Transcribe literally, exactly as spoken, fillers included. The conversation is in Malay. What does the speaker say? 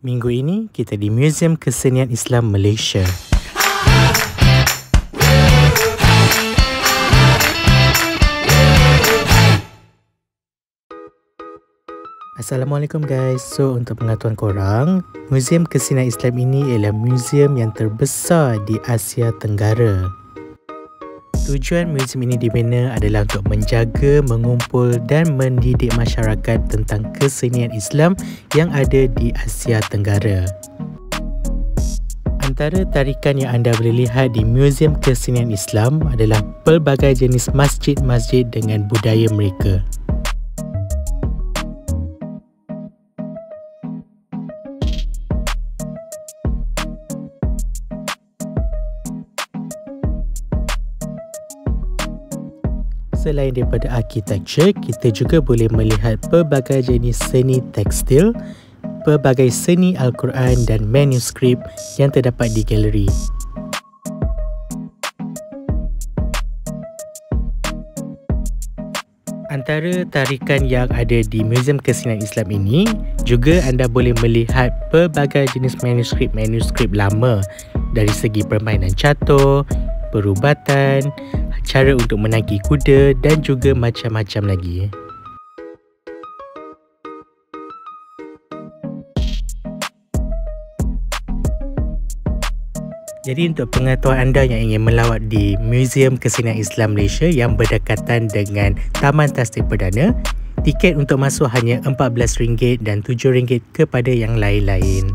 Minggu ini, kita di Muzium Kesenian Islam Malaysia. Assalamualaikum guys. So, untuk pengetahuan korang, Muzium Kesenian Islam ini ialah muzium yang terbesar di Asia Tenggara. Tujuan muzium ini dibina adalah untuk menjaga, mengumpul dan mendidik masyarakat tentang kesenian Islam yang ada di Asia Tenggara. Antara tarikan yang anda boleh lihat di Muzium Kesenian Islam adalah pelbagai jenis masjid-masjid dengan budaya mereka. Selain daripada arkitektur, kita juga boleh melihat pelbagai jenis seni tekstil, pelbagai seni Al-Quran dan manuskrip yang terdapat di galeri. Antara tarikan yang ada di Muzium Kesenian Islam ini, juga anda boleh melihat pelbagai jenis manuskrip-manuskrip lama dari segi permainan catur, perubatan, cara untuk menaiki kuda dan juga macam-macam lagi. Jadi untuk pengetahuan anda yang ingin melawat di Muzium Kesenian Islam Malaysia yang berdekatan dengan Taman Tasik Perdana, tiket untuk masuk hanya RM empat belas dan RM tujuh kepada yang lain-lain.